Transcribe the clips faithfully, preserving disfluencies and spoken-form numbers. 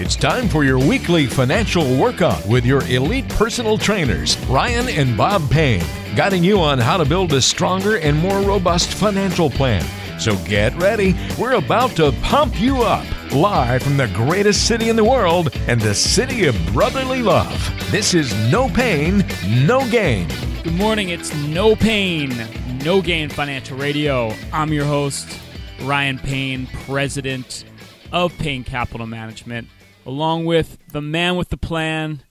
It's time for your weekly financial workout with your elite personal trainers, Ryan and Bob Payne, guiding you on how to build a stronger and more robust financial plan. So get ready. We're about to pump you up. Live from the greatest city in the world and the city of brotherly love. This is No Payne, No Gain. Good morning. It's No Payne, No Gain Financial Radio. I'm your host, Ryan Payne, president of Payne Capital Management, along with the man with the plan,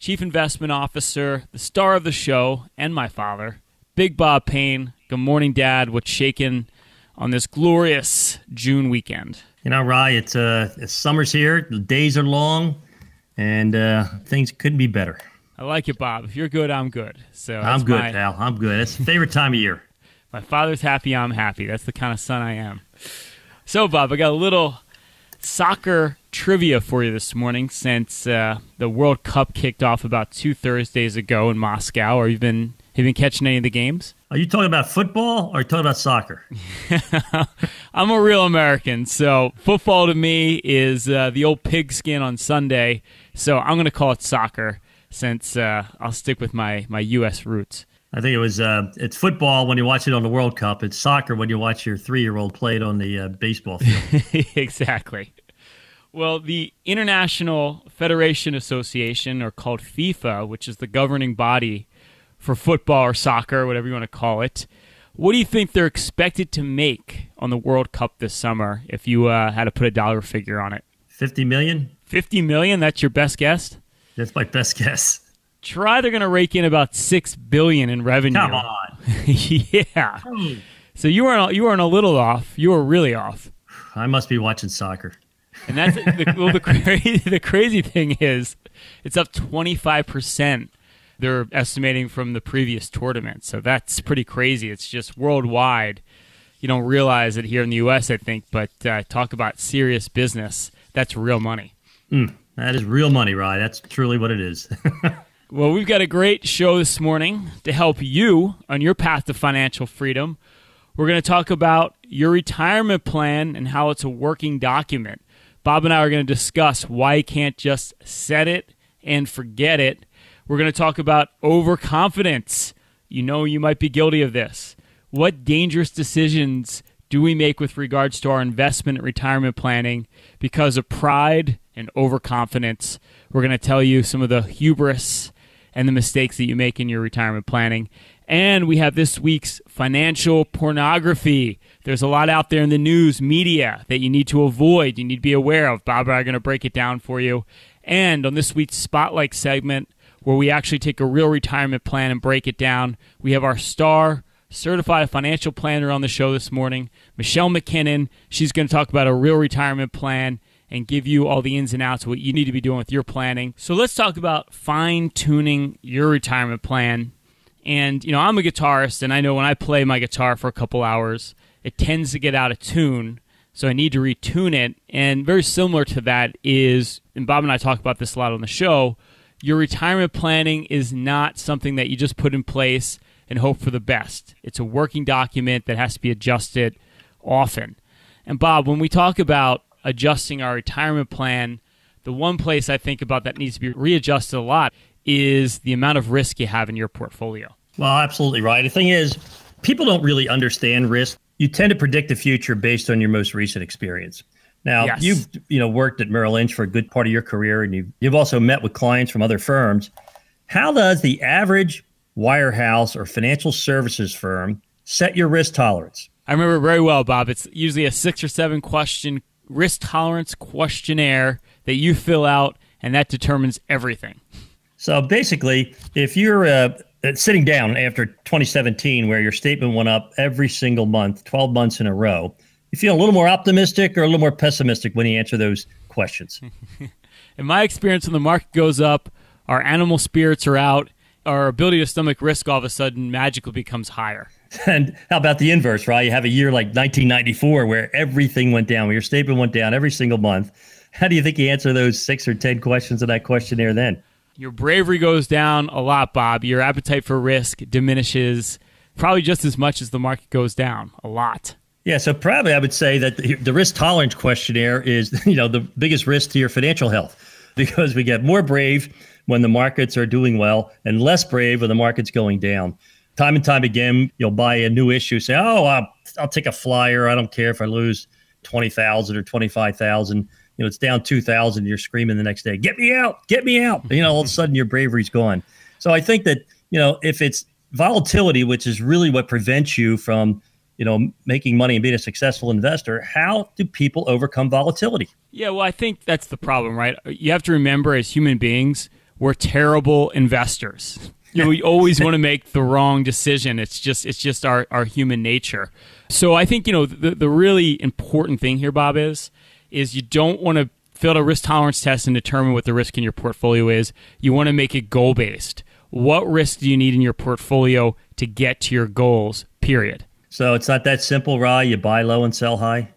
chief investment officer, the star of the show, and my father, Big Bob Payne. Good morning, Dad. What's shaking on this glorious June weekend? You know, Rye, it's uh, it's summer's here, the days are long, and uh, things couldn't be better. I like it, Bob. If you're good, I'm good. So I'm good, my... pal. I'm good. That's my favorite time of year. My father's happy, I'm happy. That's the kind of son I am. So, Bob, I got a little soccer trivia for you this morning, since uh, the World Cup kicked off about two Thursdays ago in Moscow. Or you've been... Have you been catching any of the games? Are you talking about football or are you talking about soccer? I'm a real American, so football to me is uh, the old pigskin on Sunday. So I'm going to call it soccer, since uh, I'll stick with my, my U S roots. I think it was uh, it's football when you watch it on the World Cup. It's soccer when you watch your three-year-old play it on the uh, baseball field. Exactly. Well, the International Federation Association, or called FIFA, which is the governing body for football or soccer, whatever you want to call it. What do you think they're expected to make on the World Cup this summer, if you uh, had to put a dollar figure on it? fifty million dollars? fifty million dollars? That's your best guess? That's my best guess. Try they're going to rake in about six billion dollars in revenue. Come on. Yeah. Hey. So you weren't, you weren't a little off. You were really off. I must be watching soccer. And that's the, well, the, crazy, the crazy thing is it's up twenty-five percent. They're estimating from the previous tournament. So that's pretty crazy. It's just worldwide. You don't realize it here in the U S, I think, but uh, talk about serious business. That's real money. Mm, that is real money, Rye. That's truly what it is. Well, we've got a great show this morning to help you on your path to financial freedom. We're going to talk about your retirement plan and how it's a working document. Bob and I are going to discuss why you can't just set it and forget it. We're going to talk about overconfidence. You know you might be guilty of this. What dangerous decisions do we make with regards to our investment and retirement planning because of pride and overconfidence? We're going to tell you some of the hubris and the mistakes that you make in your retirement planning. And we have this week's financial pornography. There's a lot out there in the news media that you need to avoid, you need to be aware of. Bob and I are going to break it down for you. And on this week's Spotlight segment, where we actually take a real retirement plan and break it down, we have our star certified financial planner on the show this morning, Michelle McKinnon. She's going to talk about a real retirement plan and give you all the ins and outs of what you need to be doing with your planning. So let's talk about fine-tuning your retirement plan. And, you know, I'm a guitarist, and I know when I play my guitar for a couple hours, it tends to get out of tune. So I need to retune it. And very similar to that is, and Bob and I talk about this a lot on the show, your retirement planning is not something that you just put in place and hope for the best. It's a working document that has to be adjusted often. And Bob, when we talk about adjusting our retirement plan, the one place I think about that needs to be readjusted a lot is the amount of risk you have in your portfolio. Well, absolutely right. The thing is, people don't really understand risk. You tend to predict the future based on your most recent experience. Now, yes. you've you know worked at Merrill Lynch for a good part of your career, and you've, you've also met with clients from other firms. How does the average wirehouse or financial services firm set your risk tolerance? I remember very well, Bob. It's usually a six or seven question risk tolerance questionnaire that you fill out, and that determines everything. So basically, if you're uh, sitting down after twenty seventeen, where your statement went up every single month, twelve months in a row, you feel a little more optimistic or a little more pessimistic when you answer those questions? In my experience, when the market goes up, our animal spirits are out, our ability to stomach risk all of a sudden magically becomes higher. And how about the inverse, right? You have a year like nineteen ninety-four where everything went down, where your statement went down every single month. How do you think you answer those six or ten questions in that questionnaire then? Your bravery goes down a lot, Bob. Your appetite for risk diminishes probably just as much as the market goes down, a lot. Yeah, so probably I would say that the risk tolerance questionnaire is, you know, the biggest risk to your financial health, because we get more brave when the markets are doing well and less brave when the market's going down. Time and time again, you'll buy a new issue, say, oh, I'll, I'll take a flyer. I don't care if I lose twenty thousand or twenty-five thousand. You know, it's down two thousand. You're screaming the next day, get me out, get me out. You know, all of a sudden your bravery's gone. So I think that, you know, if it's volatility, which is really what prevents you from, you know, making money and being a successful investor, how do people overcome volatility? Yeah, well, I think that's the problem, right? You have to remember, as human beings, we're terrible investors. You know, we always want to make the wrong decision. It's just it's just our, our human nature. So I think, you know, the, the really important thing here, Bob, is, is you don't want to fill a risk tolerance test and determine what the risk in your portfolio is. You want to make it goal-based. What risk do you need in your portfolio to get to your goals, period? So it's not that simple, Rye. You buy low and sell high?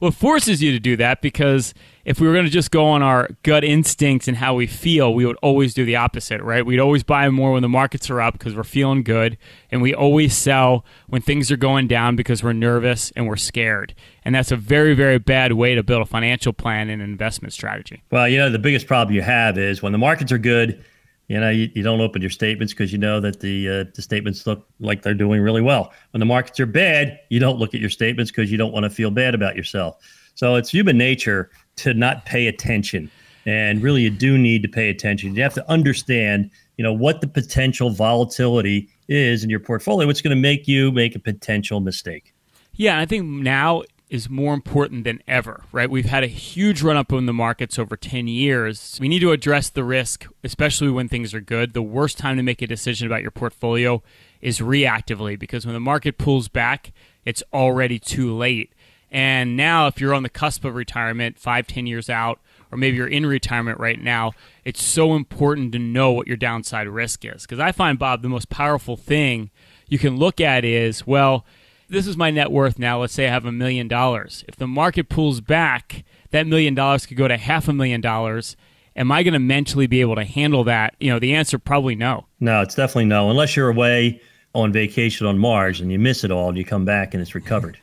Well, it forces you to do that, because if we were going to just go on our gut instincts and how we feel, we would always do the opposite, right? We'd always buy more when the markets are up because we're feeling good, and we always sell when things are going down because we're nervous and we're scared. And that's a very, very bad way to build a financial plan and an investment strategy. Well, you know, the biggest problem you have is when the markets are good, you know, you, you don't open your statements because you know that the uh, the statements look like they're doing really well. When the markets are bad, you don't look at your statements because you don't want to feel bad about yourself. So it's human nature to not pay attention. And really, you do need to pay attention. You have to understand, you know, what the potential volatility is in your portfolio. It's going to make you make a potential mistake. Yeah, I think now is more important than ever, right? We've had a huge run-up in the markets over ten years. We need to address the risk, especially when things are good. The worst time to make a decision about your portfolio is reactively, because when the market pulls back, it's already too late. And now if you're on the cusp of retirement, five, ten years out, or maybe you're in retirement right now, it's so important to know what your downside risk is. Because I find, Bob, the most powerful thing you can look at is, well, this is my net worth now. Let's say I have a million dollars. If the market pulls back, that million dollars could go to half a million dollars. Am I going to mentally be able to handle that? You know, the answer, probably no. No, it's definitely no. Unless you're away on vacation on Mars and you miss it all and you come back and it's recovered.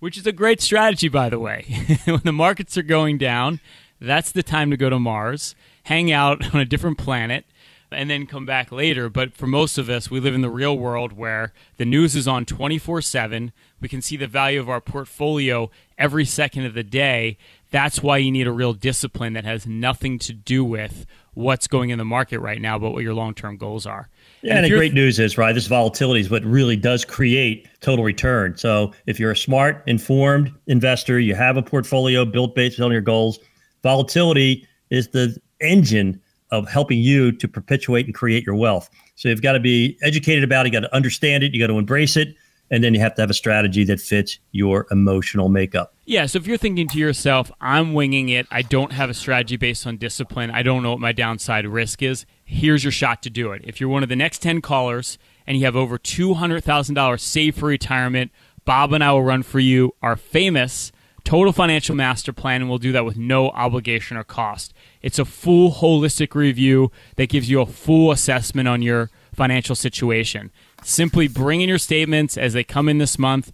Which is a great strategy, by the way. When the markets are going down, that's the time to go to Mars, hang out on a different planet, and then come back later. But for most of us, we live in the real world where the news is on twenty-four seven. We can see the value of our portfolio every second of the day. That's why you need a real discipline that has nothing to do with what's going in the market right now, but what your long-term goals are. Yeah, and, and the great news is, right, this volatility is what really does create total return. So if you're a smart, informed investor, you have a portfolio built based on your goals, volatility is the engine of helping you to perpetuate and create your wealth. So you've got to be educated about it, you got to understand it, you got to embrace it, and then you have to have a strategy that fits your emotional makeup. Yeah, so if you're thinking to yourself, I'm winging it, I don't have a strategy based on discipline, I don't know what my downside risk is, here's your shot to do it. If you're one of the next ten callers and you have over two hundred thousand dollars saved for retirement, Bob and I will run for you our famous Total Financial Master Plan, and we'll do that with no obligation or cost. It's a full holistic review that gives you a full assessment on your financial situation. Simply bring in your statements as they come in this month.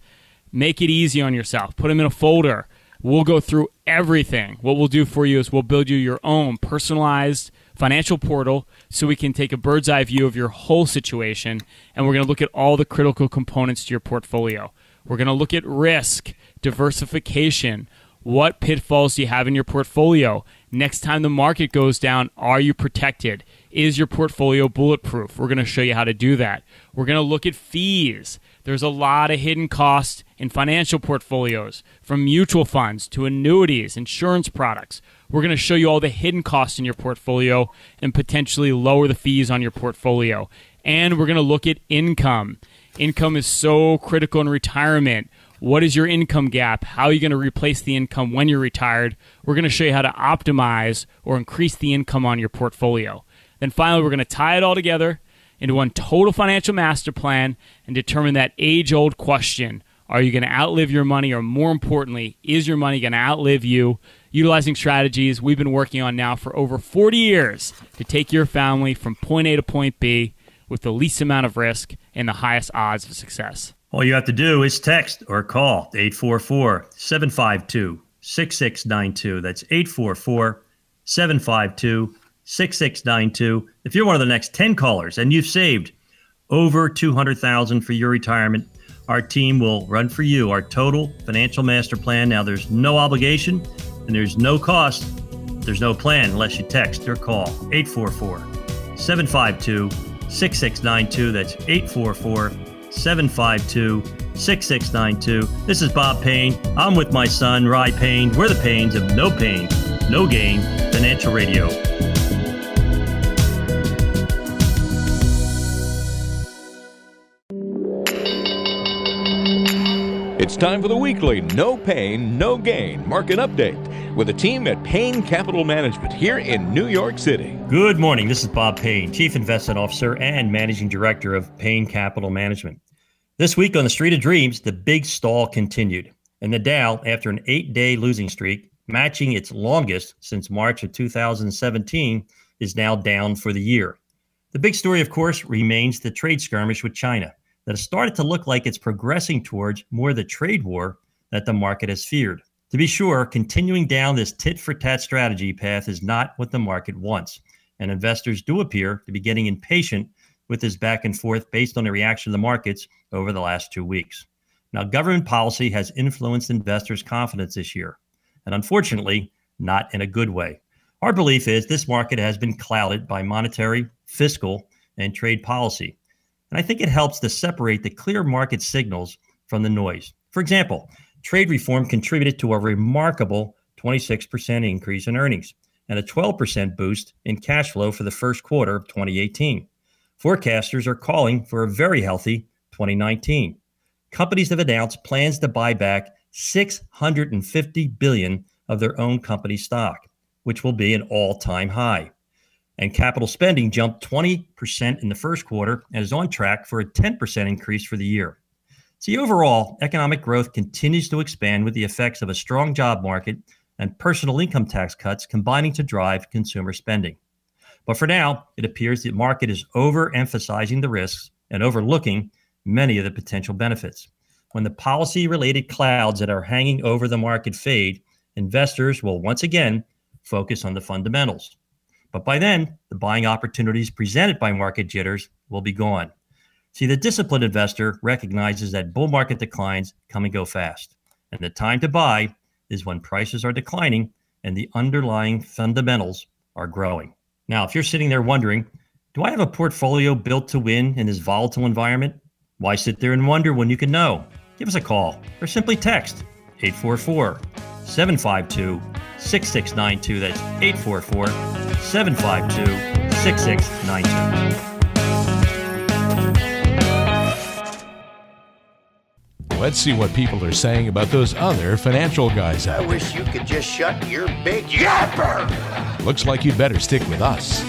Make it easy on yourself. Put them in a folder. We'll go through everything. What we'll do for you is we'll build you your own personalized financial portal, so we can take a bird's eye view of your whole situation, and we're going to look at all the critical components to your portfolio. We're going to look at risk, diversification, what pitfalls do you have in your portfolio? Next time the market goes down, are you protected? Is your portfolio bulletproof? We're going to show you how to do that. We're going to look at fees. There's a lot of hidden costs in financial portfolios, from mutual funds to annuities, insurance products. We're going to show you all the hidden costs in your portfolio and potentially lower the fees on your portfolio. And we're going to look at income. Income is so critical in retirement. What is your income gap? How are you going to replace the income when you're retired? We're going to show you how to optimize or increase the income on your portfolio. Then finally, we're going to tie it all together into one total financial master plan and determine that age-old question. Are you going to outlive your money? Or more importantly, is your money going to outlive you? Utilizing strategies we've been working on now for over forty years to take your family from point A to point B with the least amount of risk and the highest odds of success. All you have to do is text or call eight four four, seven five two, six six nine two. That's eight four four, seven five two, six six nine two. If you're one of the next ten callers and you've saved over two hundred thousand dollars for your retirement, our team will run for you our total financial master plan. Now, there's no obligation and there's no cost. There's no plan unless you text or call eight four four, seven five two, six six nine two. That's eight four four, seven five two, six six nine two. This is Bob Payne. I'm with my son, Ryan Payne. We're the Paynes of No Payne, No Gain Financial Radio. It's time for the weekly No Payne, No Gain market update with a team at Payne Capital Management here in New York City. Good morning. This is Bob Payne, Chief Investment Officer and Managing Director of Payne Capital Management. This week on the Street of Dreams, the big stall continued, and the Dow, after an eight-day losing streak, matching its longest since March of two thousand seventeen, is now down for the year. The big story, of course, remains the trade skirmish with China that has started to look like it's progressing towards more the trade war that the market has feared. To be sure, continuing down this tit-for-tat strategy path is not what the market wants, and investors do appear to be getting impatient with this back and forth based on the reaction of the markets over the last two weeks. Now, government policy has influenced investors' confidence this year, and unfortunately, not in a good way. Our belief is this market has been clouded by monetary, fiscal, and trade policy. And I think it helps to separate the clear market signals from the noise. For example, trade reform contributed to a remarkable twenty-six percent increase in earnings and a twelve percent boost in cash flow for the first quarter of twenty eighteen. Forecasters are calling for a very healthy twenty nineteen. Companies have announced plans to buy back six hundred fifty billion dollars of their own company stock, which will be an all-time high. And capital spending jumped twenty percent in the first quarter and is on track for a ten percent increase for the year. See, overall, economic growth continues to expand with the effects of a strong job market and personal income tax cuts combining to drive consumer spending. But for now, it appears the market is overemphasizing the risks and overlooking many of the potential benefits. When the policy-related clouds that are hanging over the market fade, investors will once again focus on the fundamentals. But by then, the buying opportunities presented by market jitters will be gone. See, the disciplined investor recognizes that bull market declines come and go fast, and the time to buy is when prices are declining and the underlying fundamentals are growing. Now, if you're sitting there wondering, do I have a portfolio built to win in this volatile environment? Why sit there and wonder when you can know? Give us a call or simply text eight four four, seven five two, six six nine two. That's eight four four, seven five two, six six nine two. Let's see what people are saying about those other financial guys out there. I wish you could just shut your big yapper. Looks like you'd better stick with us.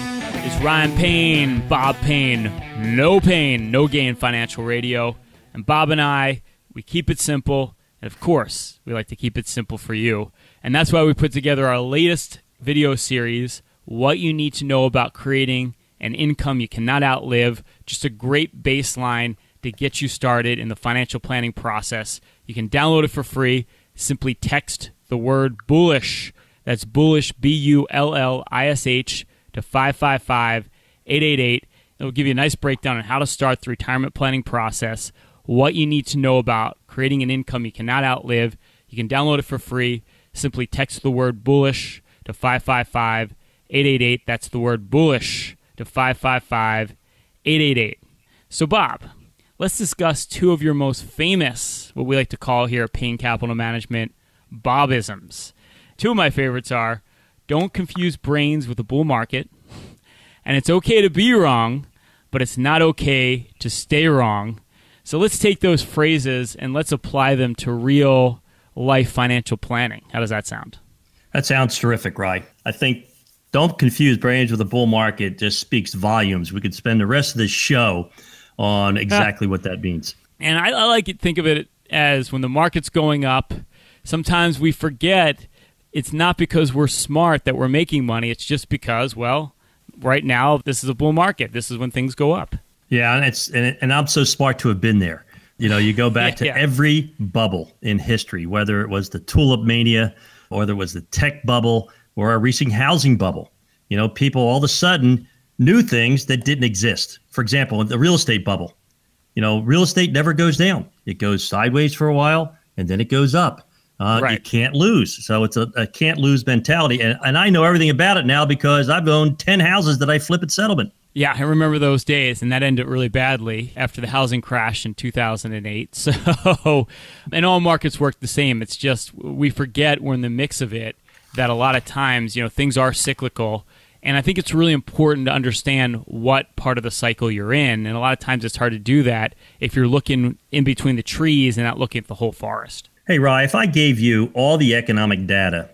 It's Ryan Payne, Bob Payne, No Payne, No Gain Financial Radio. And Bob and I, we keep it simple. And of course, we like to keep it simple for you. And that's why we put together our latest video series, What You Need to Know About Creating an Income You Cannot Outlive. Just a great baseline to get you started in the financial planning process. You can download it for free. Simply text the word bullish. That's bullish, B U L L I S H, to five five five, eight eight eight. It'll give you a nice breakdown on how to start the retirement planning process, what you need to know about creating an income you cannot outlive. You can download it for free. Simply text the word bullish to five five five, eight eight eight. That's the word bullish to five five five, eight eight eight. So, Bob, let's discuss two of your most famous, what we like to call here at Payne Capital Management, Bobisms. Two of my favorites are, don't confuse brains with the bull market, and it's okay to be wrong, but it's not okay to stay wrong. So let's take those phrases and let's apply them to real life financial planning. How does that sound? That sounds terrific, Ryan. I think don't confuse brains with a bull market just speaks volumes. We could spend the rest of this show on exactly what that means. And I, I like to think of it as when the market's going up, sometimes we forget it's not because we're smart that we're making money. It's just because, well, right now, this is a bull market. This is when things go up. Yeah, and it's and, it, and I'm so smart to have been there. You know, you go back yeah, to yeah. every bubble in history, whether it was the tulip mania or there was the tech bubble or a recent housing bubble. You know, people all of a sudden knew things that didn't exist. For example, the real estate bubble. You know, real estate never goes down. It goes sideways for a while and then it goes up. Uh, right. You can't lose. So it's a, a can't lose mentality. And, and I know everything about it now because I've owned ten houses that I flip at settlement. Yeah, I remember those days, and that ended really badly after the housing crash in two thousand eight. So, and all markets work the same. It's just we forget we're in the mix of it, that a lot of times, you know, things are cyclical. And I think it's really important to understand what part of the cycle you're in. And a lot of times it's hard to do that if you're looking in between the trees and not looking at the whole forest. Hey, Rye, if I gave you all the economic data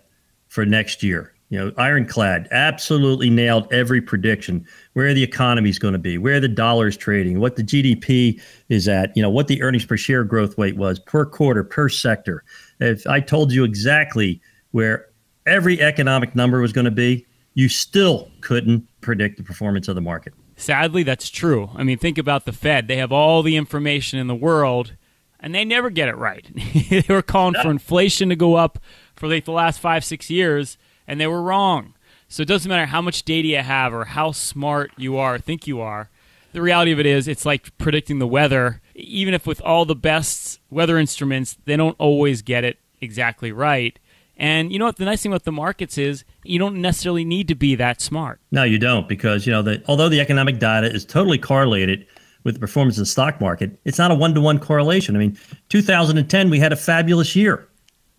for next year, you know, ironclad, absolutely nailed every prediction, where the economy is going to be, where the dollar is trading, what the G D P is at, you know, what the earnings per share growth rate was per quarter, per sector. If I told you exactly where every economic number was going to be, you still couldn't predict the performance of the market. Sadly, that's true. I mean, think about the Fed. They have all the information in the world, and they never get it right. They were calling for inflation to go up for like the last five, six years. And they were wrong. So it doesn't matter how much data you have or how smart you are or think you are. The reality of it is it's like predicting the weather. Even if with all the best weather instruments, they don't always get it exactly right. And you know what? The nice thing about the markets is you don't necessarily need to be that smart. No, you don't, because you know the, although the economic data is totally correlated with the performance of the stock market, it's not a one-to-one correlation. I mean, two thousand ten, we had a fabulous year.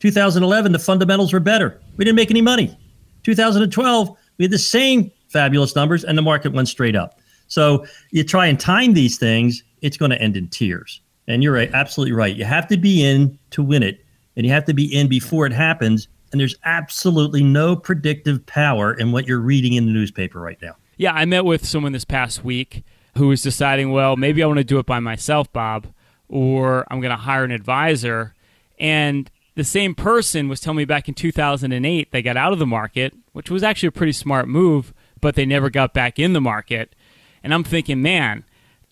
two thousand eleven, the fundamentals were better. We didn't make any money. two thousand twelve, we had the same fabulous numbers and the market went straight up. So you try and time these things, it's going to end in tears. And you're right, absolutely right. You have to be in to win it, and you have to be in before it happens. And there's absolutely no predictive power in what you're reading in the newspaper right now. Yeah, I met with someone this past week who was deciding, well, maybe I want to do it by myself, Bob, or I'm going to hire an advisor. And the same person was telling me back in two thousand eight, they got out of the market, which was actually a pretty smart move, but they never got back in the market. And I'm thinking, man,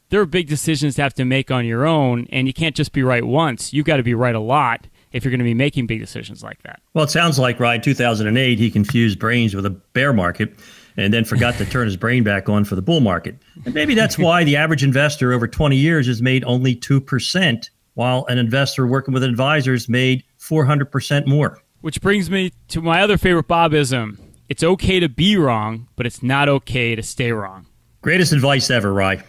there are big decisions to have to make on your own, and you can't just be right once. You've got to be right a lot if you're going to be making big decisions like that. Well, it sounds like, Ryan, two thousand eight, he confused brains with a bear market and then forgot to turn his brain back on for the bull market. And maybe that's why the average investor over twenty years has made only two percent, while an investor working with advisors made four hundred percent more. Which brings me to my other favorite Bobism. It's okay to be wrong, but it's not okay to stay wrong. Greatest advice ever, Rye.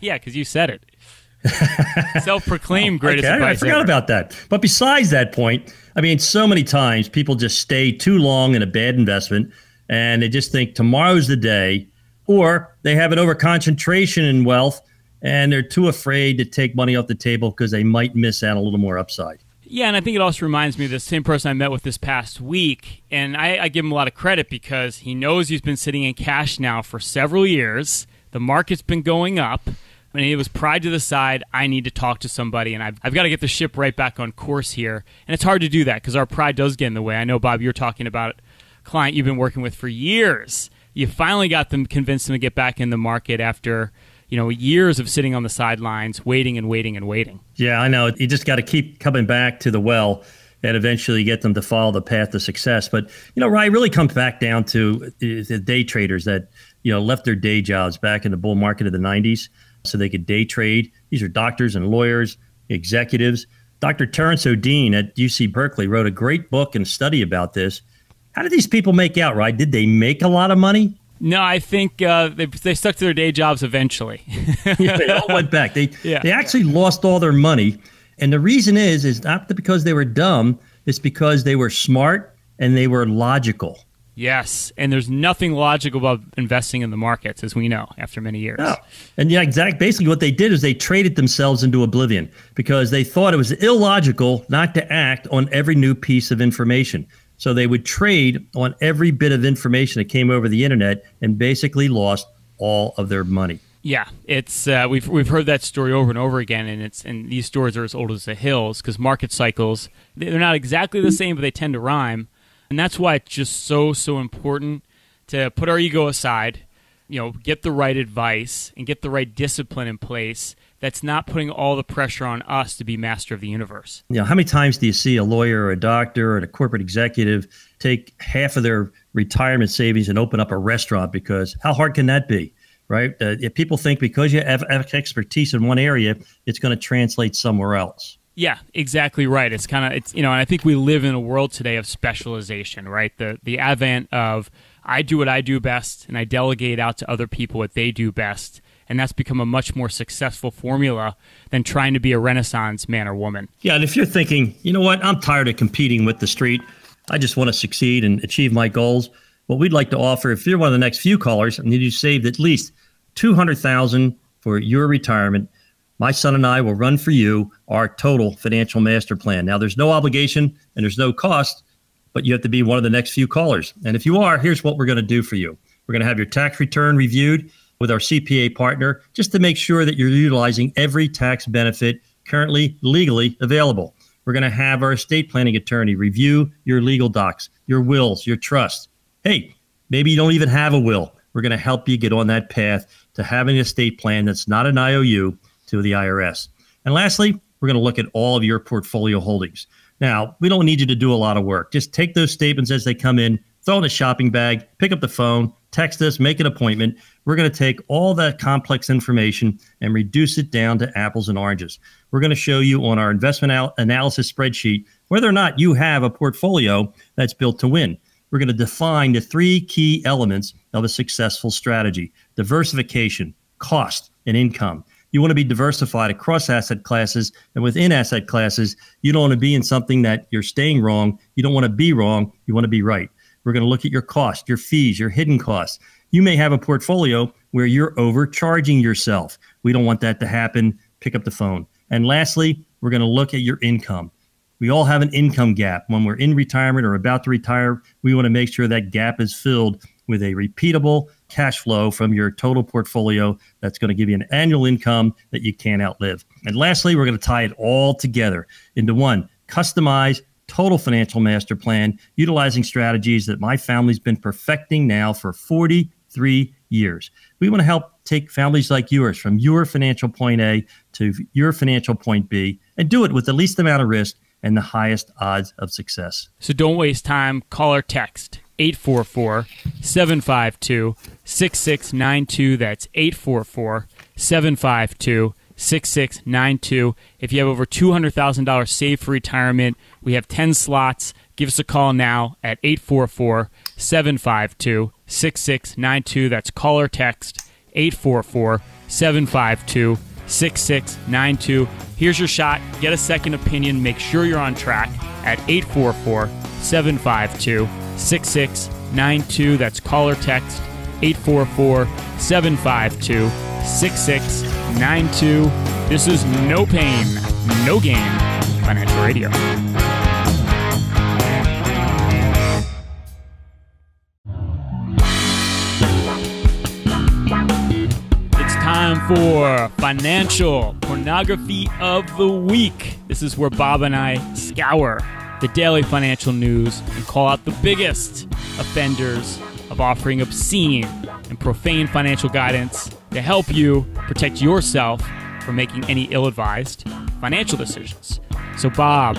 Yeah, because you said it. Self-proclaimed greatest okay, advice ever. I forgot ever. about that. But besides that point, I mean, so many times people just stay too long in a bad investment and they just think tomorrow's the day, or they have an overconcentration in wealth and they're too afraid to take money off the table because they might miss out a little more upside. Yeah, and I think it also reminds me of the same person I met with this past week, and I, I give him a lot of credit because he knows he's been sitting in cash now for several years. The market's been going up, and he was pried to the side. I need to talk to somebody, and I've, I've got to get the ship right back on course here. And it's hard to do that because our pride does get in the way. I know, Bob, you're talking about a client you've been working with for years. You finally got them, convinced them to get back in the market after, you know, years of sitting on the sidelines, waiting and waiting and waiting. Yeah, I know. You just got to keep coming back to the well and eventually get them to follow the path to success. But, you know, Ryan, really comes back down to the day traders that, you know, left their day jobs back in the bull market of the nineties so they could day trade. These are doctors and lawyers, executives. Doctor Terrence O'Dean at U C Berkeley wrote a great book and study about this. How did these people make out, Ryan? Did they make a lot of money? No, I think uh, they, they stuck to their day jobs eventually. Yeah, they all went back. They yeah. they actually lost all their money. And the reason is, is not because they were dumb. It's because they were smart and they were logical. Yes. And there's nothing logical about investing in the markets, as we know, after many years. No. And yeah, exactly. Basically, what they did is they traded themselves into oblivion because they thought it was illogical not to act on every new piece of information. So they would trade on every bit of information that came over the internet and basically lost all of their money. Yeah, it's uh, we've we've heard that story over and over again, and it's and these stories are as old as the hills because market cycles, they're not exactly the same, but they tend to rhyme, and that's why it's just so so important to put our ego aside, you know, get the right advice and get the right discipline in place that's not putting all the pressure on us to be master of the universe. You know, how many times do you see a lawyer or a doctor or a corporate executive take half of their retirement savings and open up a restaurant? Because how hard can that be, right? Uh, if people think because you have expertise in one area, it's going to translate somewhere else. Yeah, exactly right. It's kind of, it's, you know, and I think we live in a world today of specialization, right? The the advent of I do what I do best and I delegate out to other people what they do best. And that's become a much more successful formula than trying to be a Renaissance man or woman. Yeah, and if you're thinking, you know what, I'm tired of competing with the street. I just want to succeed and achieve my goals. What we'd like to offer, if you're one of the next few callers and you saved at least two hundred thousand dollars for your retirement, my son and I will run for you our total financial master plan. Now, there's no obligation and there's no cost, but you have to be one of the next few callers. And if you are, here's what we're going to do for you. We're going to have your tax return reviewed with our C P A partner, just to make sure that you're utilizing every tax benefit currently legally available. We're going to have our estate planning attorney review your legal docs, your wills, your trusts. Hey, maybe you don't even have a will. We're going to help you get on that path to having an estate plan that's not an I O U to the I R S. And lastly, we're going to look at all of your portfolio holdings. Now, we don't need you to do a lot of work. Just take those statements as they come in, throw in a shopping bag, pick up the phone, text us, make an appointment. We're going to take all that complex information and reduce it down to apples and oranges. We're going to show you on our investment al- analysis spreadsheet whether or not you have a portfolio that's built to win. We're going to define the three key elements of a successful strategy: diversification, cost, and income. You want to be diversified across asset classes and within asset classes. You don't want to be in something that you're staying wrong. You don't want to be wrong. You want to be right. We're going to look at your cost, your fees, your hidden costs. You may have a portfolio where you're overcharging yourself. We don't want that to happen. Pick up the phone. And lastly, we're going to look at your income. We all have an income gap. When we're in retirement or about to retire, we want to make sure that gap is filled with a repeatable cash flow from your total portfolio that's going to give you an annual income that you can't outlive. And lastly, we're going to tie it all together into one customized total financial master plan, utilizing strategies that my family's been perfecting now for forty-three years. We want to help take families like yours from your financial point A to your financial point B, and do it with the least amount of risk and the highest odds of success. So don't waste time. Call or text eight four four, seven five two, six six nine two. That's eight four four, seven five two, six six nine two. six six nine two. If you have over two hundred thousand dollars saved for retirement, we have ten slots. Give us a call now at eight four four, seven five two, six six nine two. That's call or text eight four four, seven five two, six six nine two. Here's your shot. Get a second opinion. Make sure you're on track at eight four four, seven five two, six six nine two. That's call or text eight four four, seven five two, six six nine two. This is No Payne, No Gain Financial Radio. It's time for Financial Pornography of the Week. This is where Bob and I scour the daily financial news and call out the biggest offenders of offering obscene and profane financial guidance to help you protect yourself from making any ill-advised financial decisions. So, Bob,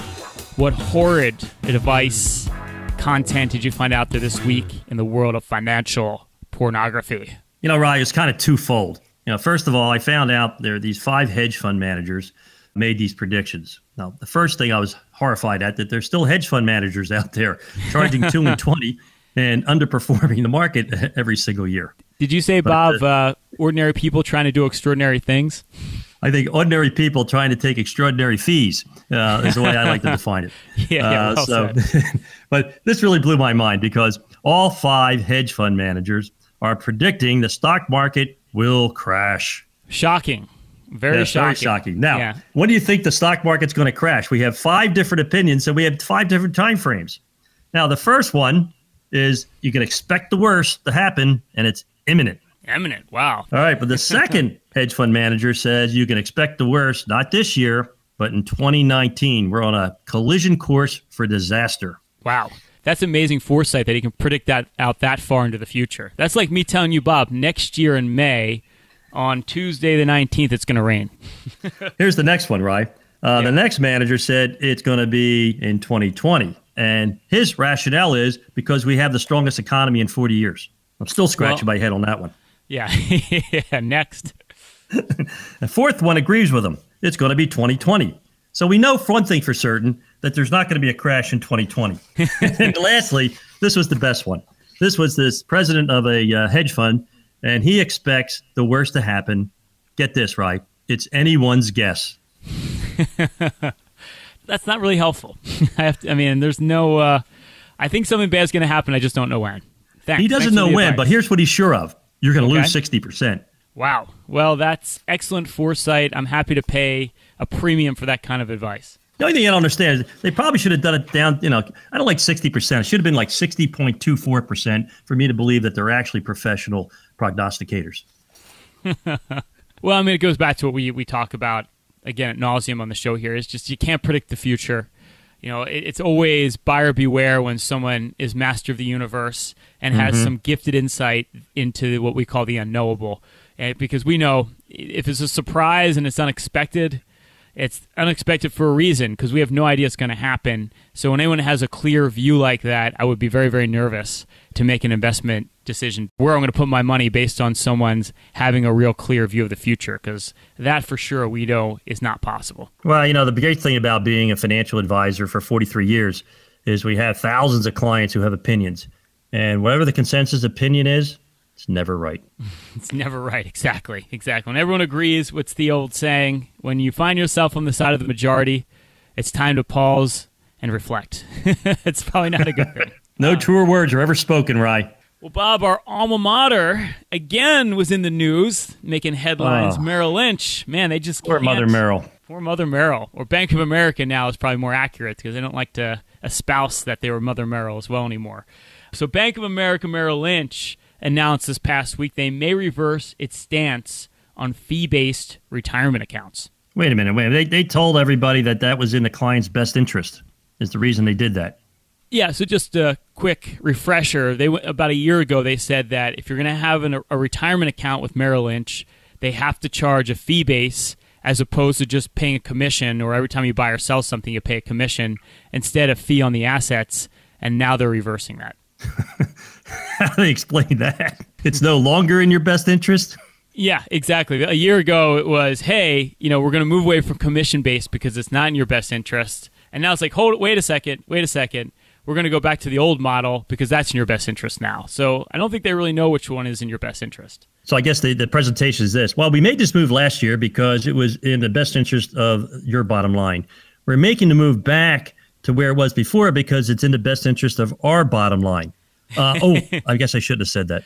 what horrid advice content did you find out there this week in the world of financial pornography? You know, Ryan, it's kind of twofold. You know, first of all, I found out there are these five hedge fund managers made these predictions. Now, the first thing I was horrified at, that there's still hedge fund managers out there charging two and twenty and underperforming the market every single year. Did you say, but, Bob, uh, ordinary people trying to do extraordinary things? I think ordinary people trying to take extraordinary fees uh, is the way I like to define it. Yeah, yeah, well uh, so, but this really blew my mind because all five hedge fund managers are predicting the stock market will crash. Shocking. Very yeah, shocking. Very shocking. Now, yeah. When do you think the stock market's going to crash? We have five different opinions and we have five different time frames. Now, the first one is you can expect the worst to happen, and it's imminent. Imminent. Wow. All right. But the second hedge fund manager says you can expect the worst, not this year, but in twenty nineteen. We're on a collision course for disaster. Wow. That's amazing foresight that he can predict that out that far into the future. That's like me telling you, Bob, next year in May, on Tuesday the nineteenth, it's going to rain. Here's the next one, Ryan. Uh, yeah. The next manager said it's going to be in twenty twenty. And his rationale is because we have the strongest economy in forty years. I'm still scratching well, my head on that one. Yeah. yeah next. The fourth one agrees with him. It's going to be twenty twenty. So we know one thing for certain, that there's not going to be a crash in twenty twenty. And lastly, this was the best one. This was this president of a uh, hedge fund, and he expects the worst to happen. Get this, right? It's anyone's guess. That's not really helpful. I have to, I mean, there's no, uh, I think something bad's going to happen. I just don't know when. Thanks. He doesn't Thanks know when, advice. But here's what he's sure of. You're going to okay. lose sixty percent. Wow. Well, that's excellent foresight. I'm happy to pay a premium for that kind of advice. The only thing I don't understand is they probably should have done it down, you know, I don't like sixty percent. It should have been like sixty point two four percent for me to believe that they're actually professional prognosticators. Well, I mean, it goes back to what we, we talk about, again, ad nauseum on the show here. It's just you can't predict the future. You know, it, it's always buyer beware when someone is master of the universe and has mm-hmm. some gifted insight into what we call the unknowable. And because we know if it's a surprise and it's unexpected, it's unexpected for a reason, because we have no idea it's going to happen. So when anyone has a clear view like that, I would be very, very nervous to make an investment decision where I'm going to put my money based on someone's having a real clear view of the future, because that for sure we know is not possible. Well, you know, the great thing about being a financial advisor for forty-three years is we have thousands of clients who have opinions. And whatever the consensus opinion is, it's never right. It's never right. Exactly. Exactly. When everyone agrees, what's the old saying? When you find yourself on the side of the majority, it's time to pause and reflect. It's probably not a good thing. No um, truer words are ever spoken, Rye. Well, Bob, our alma mater, again, was in the news, making headlines. Oh. Merrill Lynch. Man, they just Poor can't. Mother Merrill. Poor Mother Merrill. Or Bank of America now is probably more accurate, because they don't like to espouse that they were Mother Merrill as well anymore. So Bank of America, Merrill Lynch announced this past week they may reverse its stance on fee-based retirement accounts. Wait a minute. Wait. They, they told everybody that that was in the client's best interest is the reason they did that. Yeah, so just a quick refresher. They About a year ago, they said that if you're going to have an, a retirement account with Merrill Lynch, they have to charge a fee base as opposed to just paying a commission, or every time you buy or sell something, you pay a commission, instead of fee on the assets, and now they're reversing that. How do they explain that? It's no longer in your best interest? Yeah, exactly. A year ago, it was, hey, you know, we're going to move away from commission-based because it's not in your best interest. And now it's like, hold, wait a second, wait a second. We're going to go back to the old model because that's in your best interest now. So I don't think they really know which one is in your best interest. So I guess the, the presentation is this. Well, we made this move last year because it was in the best interest of your bottom line. We're making the move back to where it was before because it's in the best interest of our bottom line. Uh, oh, I guess I shouldn't have said that.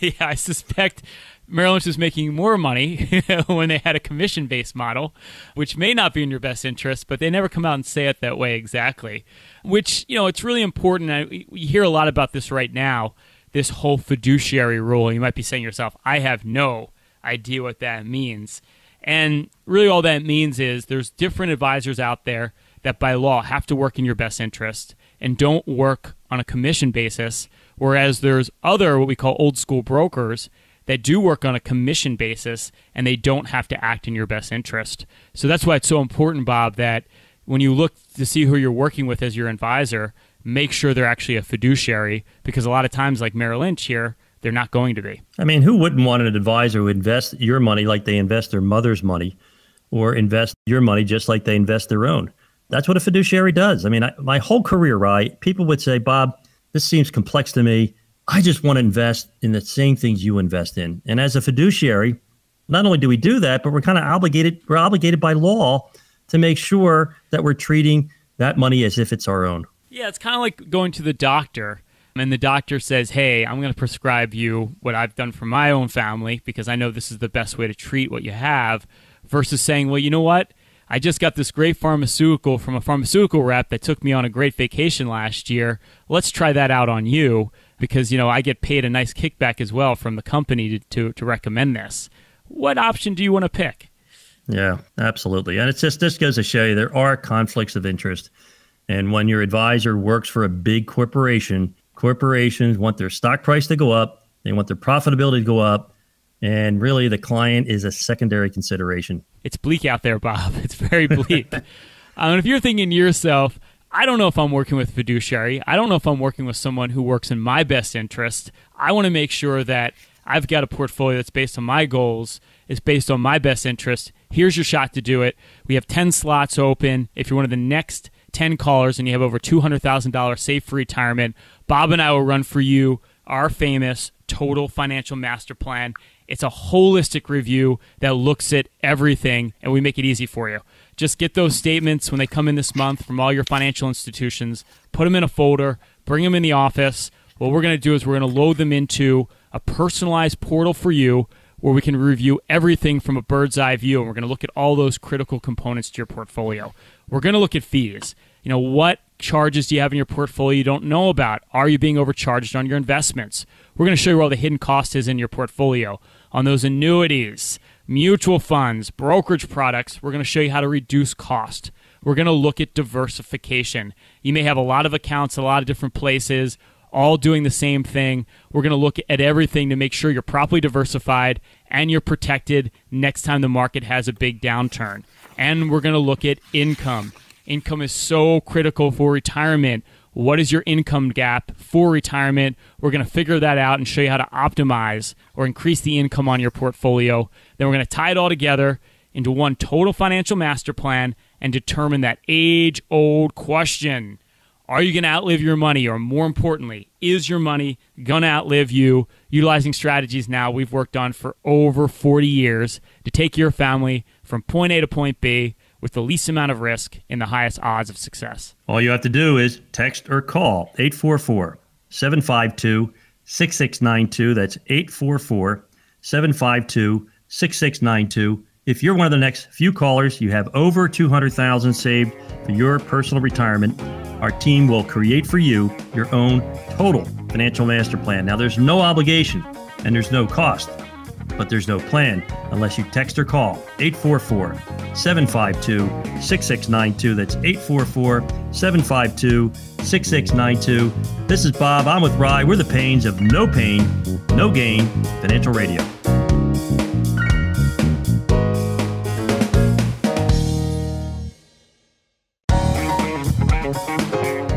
Yeah, I suspect Merrill Lynch was making more money when they had a commission-based model, which may not be in your best interest, but they never come out and say it that way exactly, which, you know, it's really important. I, we hear a lot about this right now, this whole fiduciary rule. You might be saying to yourself, I have no idea what that means. And really all that means is there's different advisors out there that by law have to work in your best interest and don't work on a commission basis, whereas there's other what we call old school brokers that do work on a commission basis and they don't have to act in your best interest. So that's why it's so important, Bob, that when you look to see who you're working with as your advisor, make sure they're actually a fiduciary, because a lot of times, like Merrill Lynch here, they're not going to be. I mean, who wouldn't want an advisor who invests your money like they invest their mother's money, or invest your money just like they invest their own? That's what a fiduciary does. I mean, I, my whole career, right, people would say, Bob, this seems complex to me. I just want to invest in the same things you invest in. And as a fiduciary, not only do we do that, but we're kind of obligated, we're obligated by law to make sure that we're treating that money as if it's our own. Yeah, it's kind of like going to the doctor and the doctor says, hey, I'm going to prescribe you what I've done for my own family because I know this is the best way to treat what you have, versus saying, well, you know what? I just got this great pharmaceutical from a pharmaceutical rep that took me on a great vacation last year. Let's try that out on you because, you know, I get paid a nice kickback as well from the company to, to, to recommend this. What option do you want to pick? Yeah, absolutely. And it's just, this goes to show you there are conflicts of interest. And when your advisor works for a big corporation, corporations want their stock price to go up. They want their profitability to go up. And really, the client is a secondary consideration. It's bleak out there, Bob. It's very bleak. um, and if you're thinking to yourself, I don't know if I'm working with fiduciary. I don't know if I'm working with someone who works in my best interest. I want to make sure that I've got a portfolio that's based on my goals. It's based on my best interest. Here's your shot to do it. We have ten slots open. If you're one of the next ten callers and you have over two hundred thousand dollars saved for retirement, Bob and I will run for you our famous Total Financial Master Plan. It's a holistic review that looks at everything, and we make it easy for you. Just get those statements when they come in this month from all your financial institutions, put them in a folder, bring them in the office. What we're going to do is we're going to load them into a personalized portal for you where we can review everything from a bird's eye view, and we're going to look at all those critical components to your portfolio. We're going to look at fees. You know, what charges do you have in your portfolio you don't know about? Are you being overcharged on your investments? We're going to show you where all the hidden cost is in your portfolio. On those annuities, mutual funds, brokerage products, we're going to show you how to reduce cost. We're going to look at diversification. You may have a lot of accounts, a lot of different places, all doing the same thing. We're going to look at everything to make sure you're properly diversified and you're protected next time the market has a big downturn. And we're going to look at income. Income is so critical for retirement. What is your income gap for retirement? We're going to figure that out and show you how to optimize or increase the income on your portfolio. Then we're going to tie it all together into one total financial master plan and determine that age-old question. Are you going to outlive your money? Or more importantly, is your money going to outlive you? Utilizing strategies now we've worked on for over forty years to take your family from point A to point B with the least amount of risk and the highest odds of success. All you have to do is text or call eight four four, seven five two, six six nine two. That's eight four four, seven five two, six six nine two. If you're one of the next few callers, you have over two hundred thousand dollars saved for your personal retirement. Our team will create for you your own total financial master plan. Now, there's no obligation and there's no cost, but there's no plan unless you text or call eight four four, seven five two, six six nine two. That's eight four four, seven five two, six six nine two. This is Bob. I'm with Rye. We're the Paynes of No Payne, No Gain Financial Radio.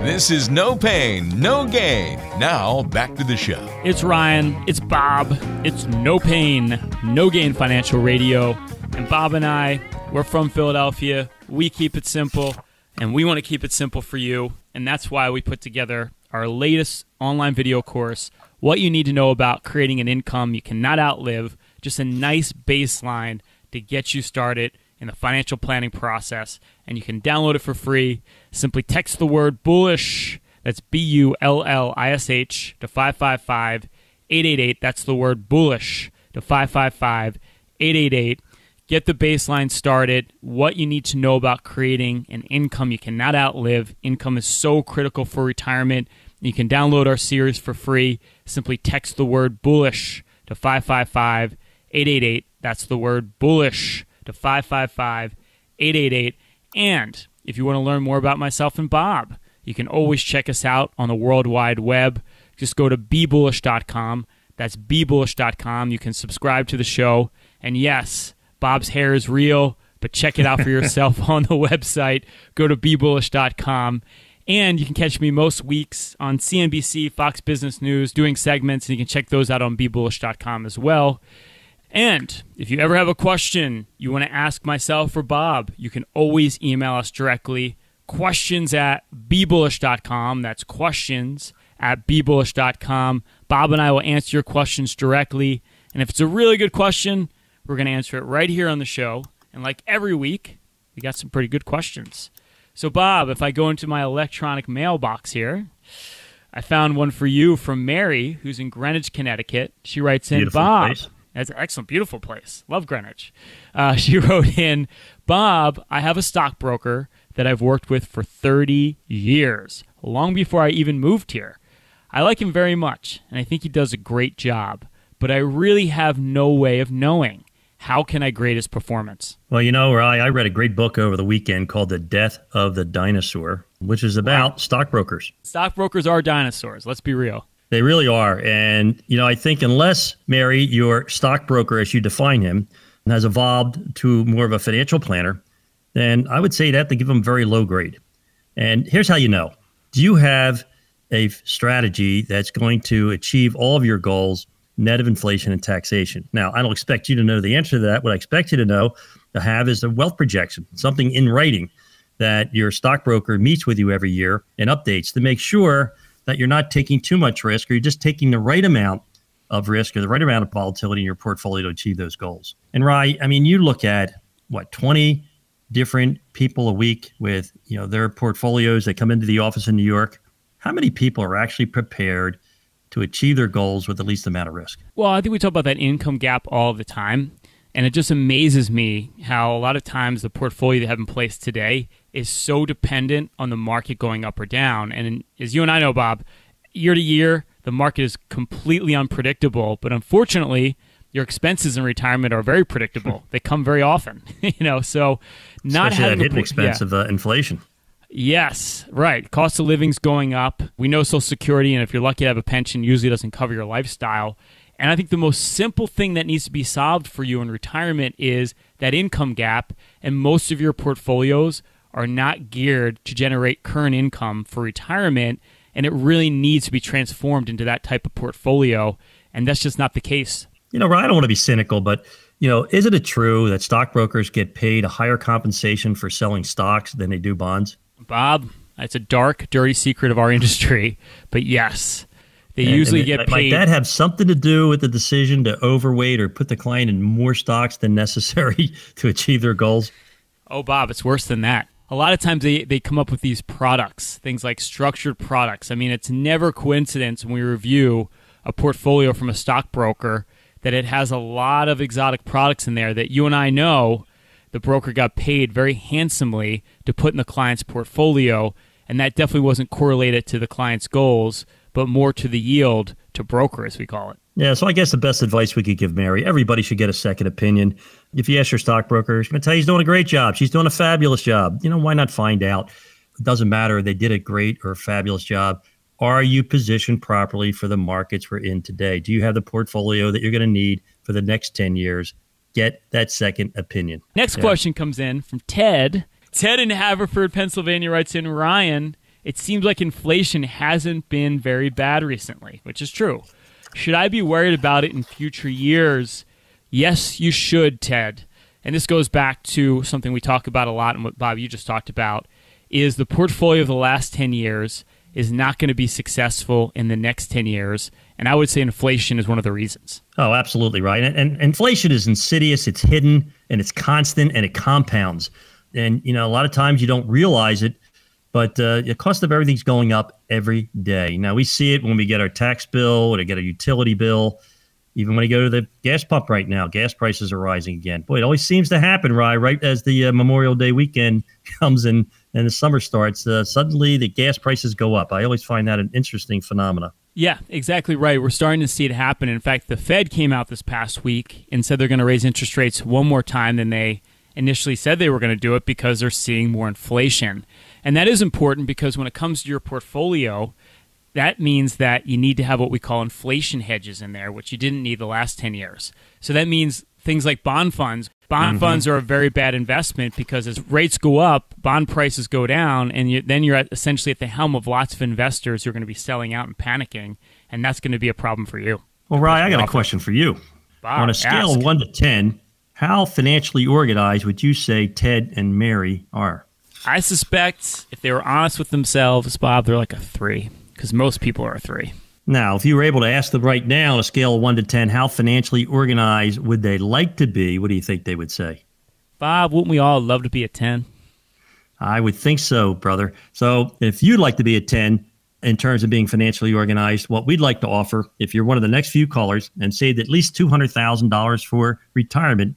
This is No Payne, No Gain. Now, back to the show. It's Ryan, it's Bob, it's No Payne, No Gain Financial Radio. And Bob and I, we're from Philadelphia. We keep it simple, and we want to keep it simple for you. And that's why we put together our latest online video course, what you need to know about creating an income you cannot outlive, just a nice baseline to get you started in the financial planning process, and you can download it for free. Simply text the word bullish, that's B U L L I S H, to five five five, eight eight eight. That's the word bullish to five five five, eight eight eight. Get the baseline started, what you need to know about creating an income you cannot outlive. Income is so critical for retirement. You can download our series for free. Simply text the word bullish to five five five, eight eight eight. That's the word bullish to five five five, eight eight eight. And if you want to learn more about myself and Bob, you can always check us out on the World Wide Web. Just go to Be Bullish dot com. That's Be Bullish dot com. You can subscribe to the show. And yes, Bob's hair is real, but check it out for yourself on the website. Go to Be Bullish dot com. And you can catch me most weeks on C N B C, Fox Business News, doing segments, and you can check those out on Be Bullish dot com as well. And if you ever have a question you want to ask myself or Bob, you can always email us directly, questions at Be Bullish dot com. That's questions at Be Bullish dot com. Bob and I will answer your questions directly. And if it's a really good question, we're going to answer it right here on the show. And like every week, we got some pretty good questions. So, Bob, if I go into my electronic mailbox here, I found one for you from Mary, who's in Greenwich, Connecticut. She writes in, Beautiful Bob. Place. That's an excellent, beautiful place. Love Greenwich. Uh, she wrote in, Bob, I have a stockbroker that I've worked with for thirty years, long before I even moved here. I like him very much, and I think he does a great job, but I really have no way of knowing. How can I grade his performance? Well, you know, Rye, I read a great book over the weekend called The Death of the Dinosaur, which is about wow. stockbrokers. Stockbrokers are dinosaurs. Let's be real. They really are. And, you know, I think unless, Mary, your stockbroker, as you define him, has evolved to more of a financial planner, then I would say you'd have to give him very low grade. And here's how you know. Do you have a strategy that's going to achieve all of your goals, net of inflation and taxation? Now, I don't expect you to know the answer to that. What I expect you to know to have is a wealth projection, something in writing that your stockbroker meets with you every year and updates to make sure that you're not taking too much risk, or you're just taking the right amount of risk or the right amount of volatility in your portfolio to achieve those goals. And Ryan, I mean, you look at, what, twenty different people a week with, you know, their portfolios that come into the office in New York. How many people are actually prepared to achieve their goals with the least amount of risk? Well, I think we talk about that income gap all the time. And it just amazes me how a lot of times the portfolio they have in place today is so dependent on the market going up or down. And as you and I know, Bob, year to year, the market is completely unpredictable. But unfortunately, your expenses in retirement are very predictable. They come very often, you know, so not especially having that hidden a, expense yeah. of uh, inflation. Yes, right. Cost of living's going up. We know Social Security, and if you're lucky to have a pension, usually doesn't cover your lifestyle. And I think the most simple thing that needs to be solved for you in retirement is that income gap. And most of your portfolios are not geared to generate current income for retirement. And it really needs to be transformed into that type of portfolio. And that's just not the case. You know, Ryan, I don't want to be cynical, but, you know, isn't it true that stockbrokers get paid a higher compensation for selling stocks than they do bonds? Bob, that's a dark, dirty secret of our industry. But yes. They and, usually and get paid. Might that have something to do with the decision to overweight or put the client in more stocks than necessary to achieve their goals? Oh, Bob, it's worse than that. A lot of times they, they come up with these products, things like structured products. I mean, it's never coincidence when we review a portfolio from a stockbroker that it has a lot of exotic products in there that you and I know the broker got paid very handsomely to put in the client's portfolio. And that definitely wasn't correlated to the client's goals, but more to the yield to broker, as we call it. Yeah, so I guess the best advice we could give, Mary, everybody should get a second opinion. If you ask your stockbroker, she's going to tell you he's doing a great job. She's doing a fabulous job. You know, why not find out? It doesn't matter. They did a great or fabulous job. Are you positioned properly for the markets we're in today? Do you have the portfolio that you're going to need for the next ten years? Get that second opinion. Next yeah. question comes in from Ted. Ted in Haverford, Pennsylvania writes in, Ryan, it seems like inflation hasn't been very bad recently, which is true. Should I be worried about it in future years? Yes, you should, Ted. And this goes back to something we talk about a lot and what, Bob, you just talked about, is the portfolio of the last ten years is not going to be successful in the next ten years. And I would say inflation is one of the reasons. Oh, absolutely, right. And, and inflation is insidious, it's hidden, and it's constant, and it compounds. And, you know, a lot of times you don't realize it, but uh, the cost of everything's going up every day. Now, we see it when we get our tax bill or to get a utility bill, even when we go to the gas pump right now. Gas prices are rising again. Boy, it always seems to happen, Rye, right as the uh, Memorial Day weekend comes in and the summer starts. Uh, suddenly, the gas prices go up. I always find that an interesting phenomenon. Yeah, exactly right. We're starting to see it happen. In fact, the Fed came out this past week and said they're going to raise interest rates one more time than they initially said they were going to do it because they're seeing more inflation. And that is important because when it comes to your portfolio, that means that you need to have what we call inflation hedges in there, which you didn't need the last ten years. So that means things like bond funds. Bond mm-hmm. funds are a very bad investment because as rates go up, bond prices go down, and you, then you're at, essentially at the helm of lots of investors who are going to be selling out and panicking, and that's going to be a problem for you. Well, Ryan, I got a question for you. Bob, on a scale ask. of one to ten, how financially organized would you say Ted and Mary are? I suspect if they were honest with themselves, Bob, they're like a three, because most people are a three. Now, if you were able to ask them right now on a scale of one to ten, how financially organized would they like to be, what do you think they would say? Bob, wouldn't we all love to be a ten? I would think so, brother. So if you'd like to be a ten in terms of being financially organized, what we'd like to offer, if you're one of the next few callers and saved at least two hundred thousand dollars for retirement,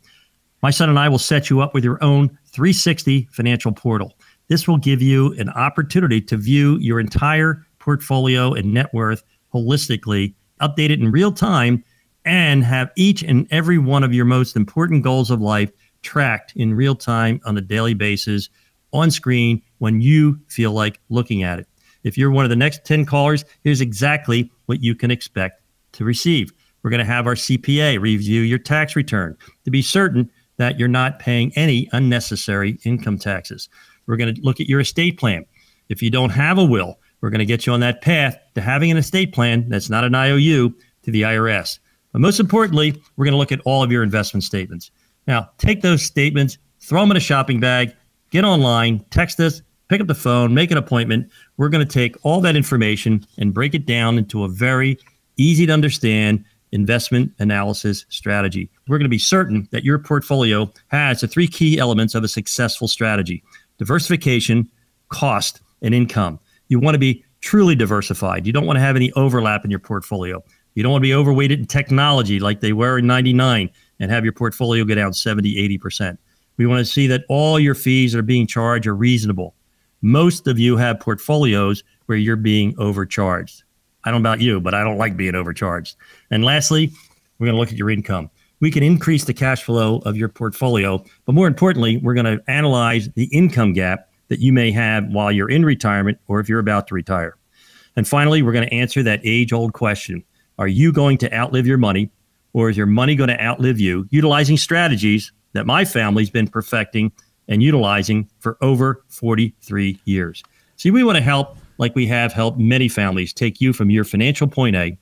my son and I will set you up with your own three sixty financial portal. This will give you an opportunity to view your entire portfolio and net worth holistically, update it in real time, and have each and every one of your most important goals of life tracked in real time on a daily basis on screen when you feel like looking at it. If you're one of the next ten callers, here's exactly what you can expect to receive. We're going to have our C P A review your tax return to be certain that you're not paying any unnecessary income taxes. We're going to look at your estate plan. If you don't have a will, we're going to get you on that path to having an estate plan that's not an I O U to the I R S. But most importantly, we're going to look at all of your investment statements. Now, take those statements, throw them in a shopping bag, get online, text us, pick up the phone, make an appointment. We're going to take all that information and break it down into a very easy to understand investment analysis strategy. We're going to be certain that your portfolio has the three key elements of a successful strategy: diversification, cost, and income. You want to be truly diversified. You don't want to have any overlap in your portfolio. You don't want to be overweighted in technology like they were in ninety-nine and have your portfolio go down seventy, eighty percent. We want to see that all your fees that are being charged are reasonable. Most of you have portfolios where you're being overcharged. I don't know about you, but I don't like being overcharged. And lastly, we're going to look at your income. We can increase the cash flow of your portfolio, but more importantly, we're going to analyze the income gap that you may have while you're in retirement or if you're about to retire. And finally, we're going to answer that age-old question. Are you going to outlive your money, or is your money going to outlive you, utilizing strategies that my family's been perfecting and utilizing for over forty-three years? See, we want to help, like we have helped many families, take you from your financial point A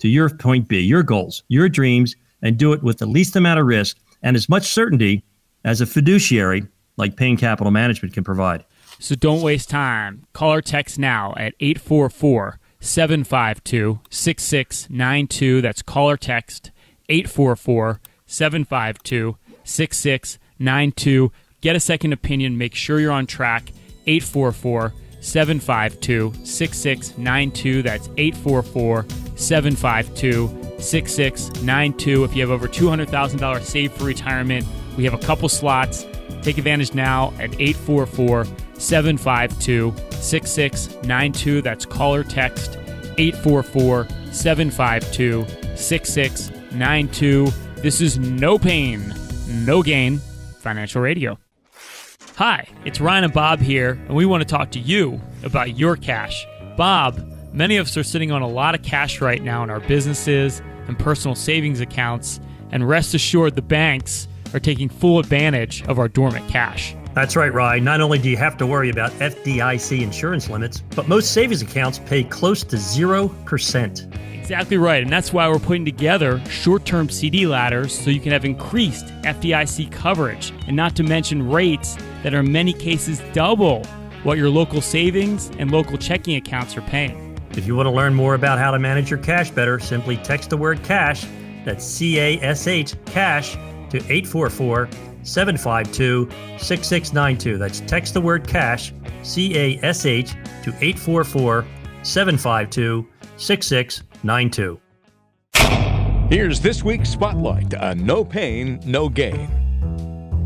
to your point B, your goals, your dreams, and do it with the least amount of risk and as much certainty as a fiduciary like Payne Capital Management can provide. So don't waste time. Call or text now at eight four four, seven five two, six six nine two. That's call or text eight four four, seven five two, six six nine two. Get a second opinion. Make sure you're on track. eight four four, seven five two, six six nine two. That's eight four four, seven five two, six six nine two. If you have over two hundred thousand dollars saved for retirement, we have a couple slots. Take advantage now at eight four four, seven five two, six six nine two. That's call or text eight four four, seven five two, six six nine two. This is No Payne, No Gain Financial Radio. Hi, it's Ryan and Bob here, and we want to talk to you about your cash. Bob, many of us are sitting on a lot of cash right now in our businesses and personal savings accounts, and rest assured the banks are taking full advantage of our dormant cash. That's right, Ryan. Not only do you have to worry about F D I C insurance limits, but most savings accounts pay close to zero percent. Exactly right, and that's why we're putting together short-term C D ladders so you can have increased F D I C coverage, and not to mention rates that are in many cases double what your local savings and local checking accounts are paying. If you want to learn more about how to manage your cash better, simply text the word cash, that's C A S H, cash, to eight four four, seven five two, six six nine two. That's text the word cash, C A S H, to eight four four, seven five two, six six nine two. Here's this week's Spotlight on No Payne, No Gain.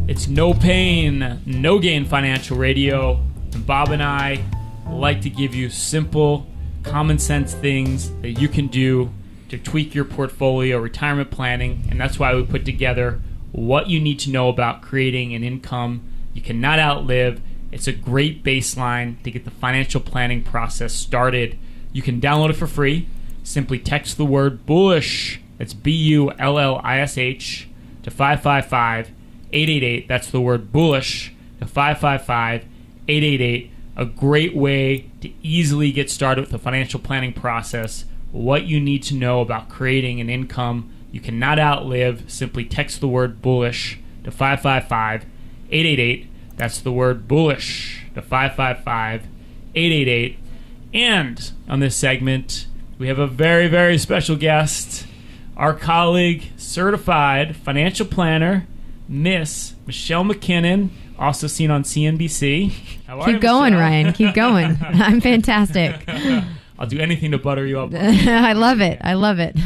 It's No Payne, No Gain Financial Radio, and Bob and I like to give you simple, common sense things that you can do to tweak your portfolio, retirement planning, and that's why we put together what you need to know about creating an income you cannot outlive. It's a great baseline to get the financial planning process started. You can download it for free. Simply text the word BULLISH, that's B U L L I S H, to five five five, eight eight eight. That's the word BULLISH to five five five, eight eight eight. A great way to easily get started with the financial planning process, what you need to know about creating an income you cannot outlive. Simply text the word BULLISH to five five five, eight eight eight. That's the word BULLISH to five five five, eight eight eight. And on this segment, we have a very, very special guest, our colleague, certified financial planner, Miss Michelle McKinnon, also seen on C N B C. How are you, Michelle? Keep going, Ryan. Keep going. I'm fantastic. I'll do anything to butter you up. I love it. I love it.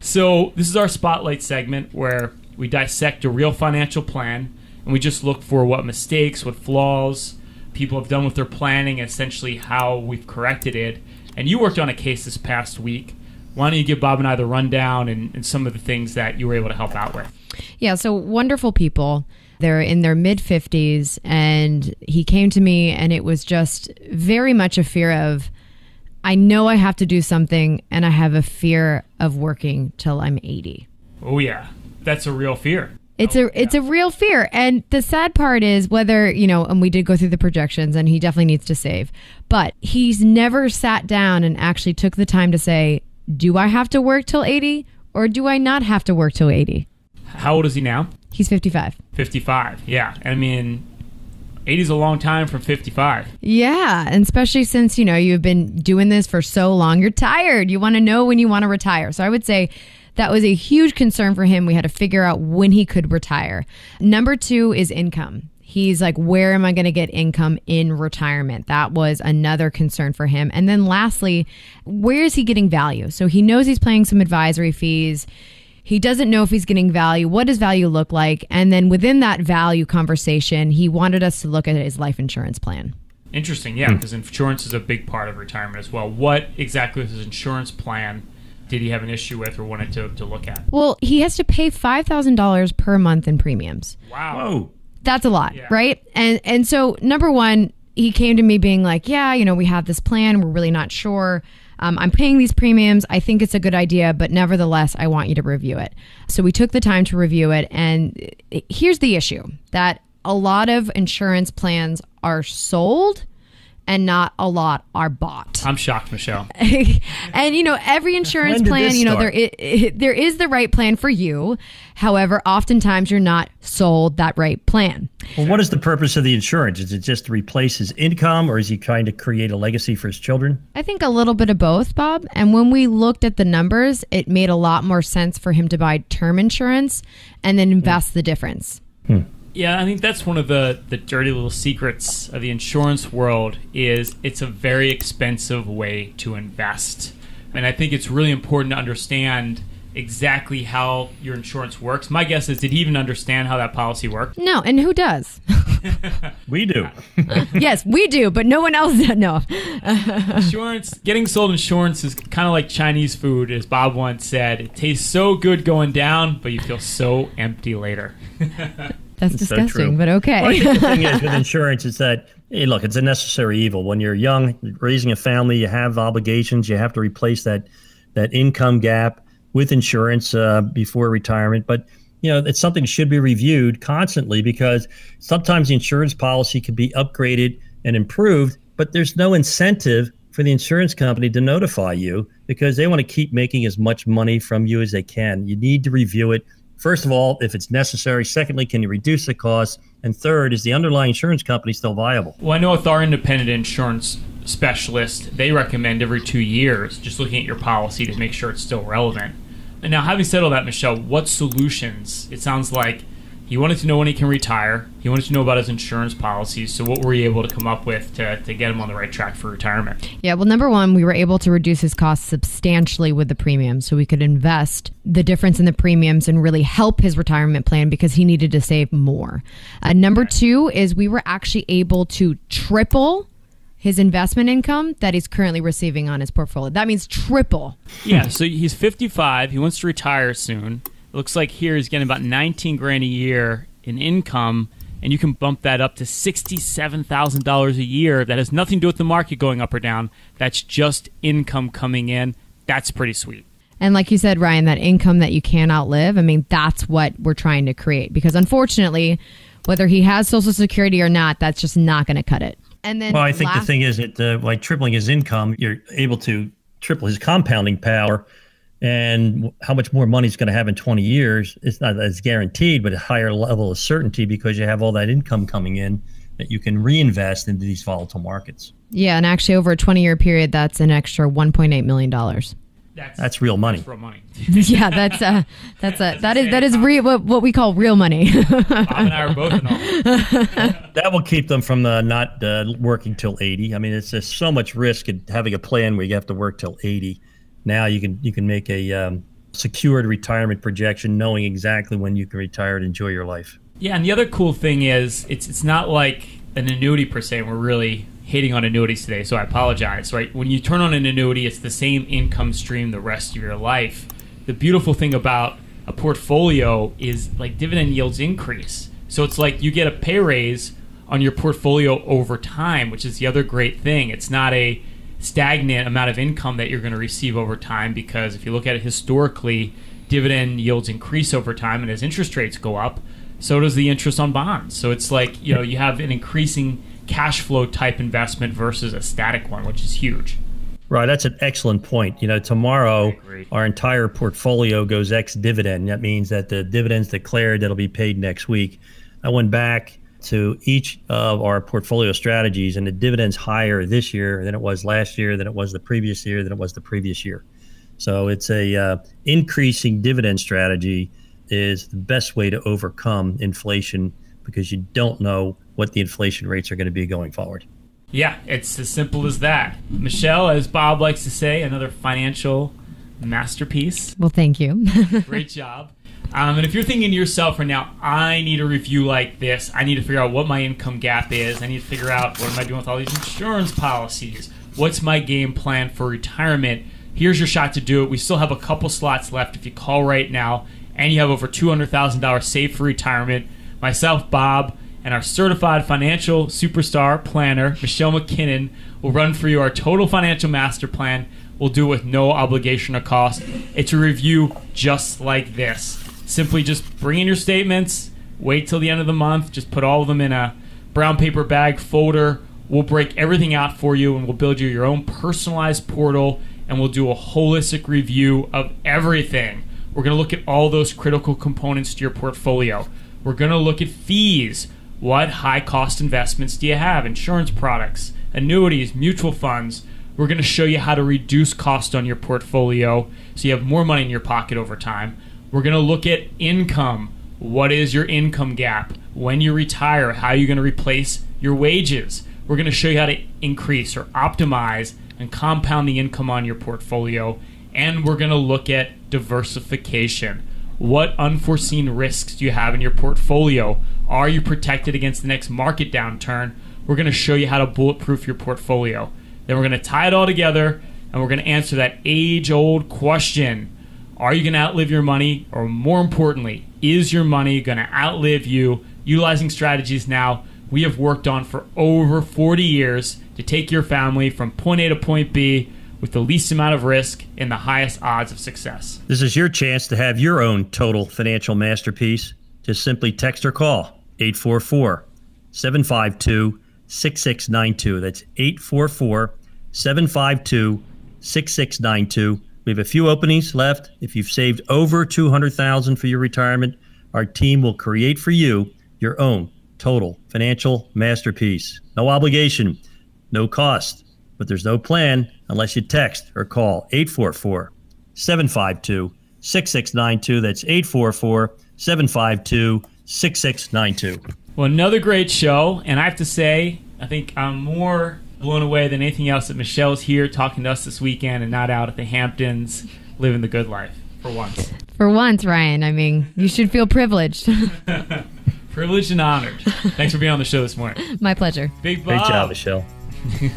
So this is our Spotlight segment where we dissect a real financial plan, and we just look for what mistakes, what flaws people have done with their planning, and essentially how we've corrected it. And you worked on a case this past week. Why don't you give Bob and I the rundown and, and some of the things that you were able to help out with? Yeah, so wonderful people They're in their mid fifties, and he came to me, and it was just very much a fear of, I know I have to do something, and I have a fear of working till I'm eighty. Oh yeah, that's a real fear. It's oh, a yeah. it's a real fear. And the sad part is, whether, you know, and we did go through the projections, and he definitely needs to save, but he's never sat down and actually took the time to say, do I have to work till eighty, or do I not have to work till eighty? How old is he now? He's fifty-five. fifty-five, yeah. I mean, eighty is a long time from fifty-five. Yeah, and especially since, you know, you've been doing this for so long, you're tired. You want to know when you want to retire. So I would say that was a huge concern for him. We had to figure out when he could retire. Number two is income. He's like, where am I going to get income in retirement? That was another concern for him. And then lastly, where is he getting value? So he knows he's paying some advisory fees. He doesn't know if he's getting value. What does value look like? And then within that value conversation, he wanted us to look at his life insurance plan. Interesting, yeah, because mm-hmm. insurance is a big part of retirement as well. What exactly was his insurance plan? Did he have an issue with or wanted to, to look at? Well, he has to pay five thousand dollars per month in premiums. Wow. Whoa. That's a lot, yeah. right? And, and so, number one, he came to me being like, yeah, you know, we have this plan. We're really not sure. Um, I'm paying these premiums. I think it's a good idea, but nevertheless, I want you to review it. So we took the time to review it. And here's the issue, that a lot of insurance plans are sold and not a lot are bought. I'm shocked, Michelle. And, you know, every insurance plan, you know, there it, it, there is the right plan for you. However, oftentimes you're not sold that right plan. Well, what is the purpose of the insurance? Is it just to replace his income, or is he trying to create a legacy for his children? I think a little bit of both, Bob. And when we looked at the numbers, it made a lot more sense for him to buy term insurance and then invest hmm. the difference. Hmm. Yeah, I think that's one of the, the dirty little secrets of the insurance world is it's a very expensive way to invest. And I think it's really important to understand exactly how your insurance works. My guess is, did he even understand how that policy worked? No, and who does? We do. Yes, we do, but no one else does. No. Insurance, getting sold insurance is kind of like Chinese food, as Bob once said. It tastes so good going down, but you feel so empty later. That's it's disgusting, so but okay. Well, I think the thing is with insurance is that, hey, look, it's a necessary evil. When you're young, raising a family, you have obligations. You have to replace that that income gap with insurance uh, before retirement. But, you know, it's something that should be reviewed constantly, because sometimes the insurance policy can be upgraded and improved, but there's no incentive for the insurance company to notify you, because they want to keep making as much money from you as they can. You need to review it. First of all, if it's necessary. Secondly, can you reduce the cost? And third, is the underlying insurance company still viable? Well, I know with our independent insurance specialist, they recommend every two years just looking at your policy to make sure it's still relevant. And now, having said all that, Michelle, what solutions? It sounds like he wanted to know when he can retire. He wanted to know about his insurance policies. So what were you able to come up with to, to get him on the right track for retirement? Yeah, well, number one, we were able to reduce his costs substantially with the premiums, so we could invest the difference in the premiums and really help his retirement plan, because he needed to save more. Uh, number two is we were actually able to triple his investment income that he's currently receiving on his portfolio. That means triple. Yeah, so he's fifty-five. He wants to retire soon. It looks like here he's getting about nineteen grand a year in income, and you can bump that up to sixty-seven thousand dollars a year. That has nothing to do with the market going up or down. That's just income coming in. That's pretty sweet. And like you said, Ryan, that income that you can't outlive, I mean, that's what we're trying to create, because unfortunately, whether he has Social Security or not, that's just not going to cut it. And then, well, I think the thing is that uh, by tripling his income, you're able to triple his compounding power. And how much more money he's going to have in twenty years, it's not as guaranteed, but a higher level of certainty, because you have all that income coming in that you can reinvest into these volatile markets. Yeah, and actually over a twenty-year period, that's an extra one point eight million dollars. That's, that's real money. That's real money. Yeah, that's uh, that's a that is that is real what, what we call real money. Bob and I are both in all. That will keep them from uh, not uh, working till eighty. I mean, it's just so much risk in having a plan where you have to work till eighty. Now you can you can make a um, secured retirement projection, knowing exactly when you can retire and enjoy your life. Yeah, and the other cool thing is it's it's not like an annuity per se. We're really hating on annuities today, so I apologize. Right? When you turn on an annuity, it's the same income stream the rest of your life. The beautiful thing about a portfolio is, like, dividend yields increase. So it's like you get a pay raise on your portfolio over time, which is the other great thing. It's not a stagnant amount of income that you're going to receive over time, because if you look at it historically, dividend yields increase over time, and as interest rates go up, so does the interest on bonds. So it's like, you know, you have an increasing cash flow type investment versus a static one, which is huge. Right, that's an excellent point. You know, tomorrow our entire portfolio goes ex-dividend. That means that the dividends declared that'll be paid next week. I went back to each of our portfolio strategies, and the dividend's higher this year than it was last year, than it was the previous year, than it was the previous year. So it's a uh, increasing dividend strategy is the best way to overcome inflation, because you don't know what the inflation rates are going to be going forward. Yeah, it's as simple as that. Michelle, as Bob likes to say, another financial masterpiece. Well, thank you. Great job. Um, and if you're thinking to yourself right now, I need a review like this. I need to figure out what my income gap is. I need to figure out what am I doing with all these insurance policies. What's my game plan for retirement? Here's your shot to do it. We still have a couple slots left. If you call right now and you have over two hundred thousand dollars saved for retirement, myself, Bob, and our certified financial superstar planner, Michelle McKinnon, will run for you our total financial master plan. We'll do it with no obligation or cost. It's a review just like this. Simply just bring in your statements, wait till the end of the month, just put all of them in a brown paper bag folder. We'll break everything out for you, and we'll build you your own personalized portal, and we'll do a holistic review of everything. We're going to look at all those critical components to your portfolio. We're going to look at fees. What high-cost investments do you have? Insurance products, annuities, mutual funds. We're going to show you how to reduce cost on your portfolio so you have more money in your pocket over time. We're going to look at income. What is your income gap? When you retire, how are you going to replace your wages? We're going to show you how to increase or optimize and compound the income on your portfolio. And we're going to look at diversification. What unforeseen risks do you have in your portfolio? Are you protected against the next market downturn? We're going to show you how to bulletproof your portfolio. Then we're going to tie it all together, and we're going to answer that age-old question. Are you going to outlive your money? Or more importantly, is your money going to outlive you? Utilizing strategies now we have worked on for over forty years to take your family from point A to point B with the least amount of risk and the highest odds of success. This is your chance to have your own total financial masterpiece. Just simply text or call eight four four, seven five two, six six nine two. That's eight four four, seven five two, six six nine two. We have a few openings left. If you've saved over two hundred thousand dollars for your retirement, our team will create for you your own total financial masterpiece. No obligation, no cost, but there's no plan unless you text or call eight four four, seven five two, six six nine two. That's eight four four, seven five two, six six nine two. Well, another great show, and I have to say, I think I'm more blown away than anything else that Michelle's here talking to us this weekend and not out at the Hamptons living the good life for once. For once, Ryan. I mean, you should feel privileged. Privileged and honored. Thanks for being on the show this morning. My pleasure. Big Bob. Great job, Michelle.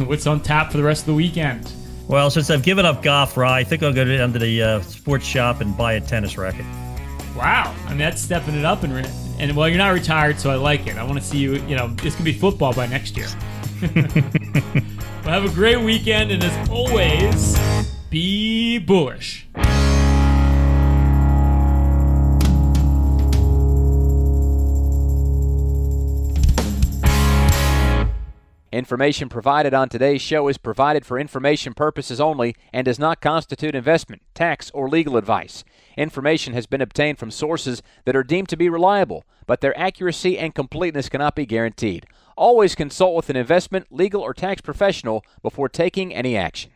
What's on tap for the rest of the weekend? Well, since I've given up golf, Ryan, I think I'll go down to the uh, sports shop and buy a tennis racket. Wow. I mean, that's stepping it up. And, and well, you're not retired, so I like it. I want to see you, you know, this can be football by next year. Well, have a great weekend. And as always, be bullish. Information provided on today's show is provided for information purposes only and does not constitute investment, tax, or legal advice. Information has been obtained from sources that are deemed to be reliable, but their accuracy and completeness cannot be guaranteed. Always consult with an investment, legal, or tax professional before taking any action.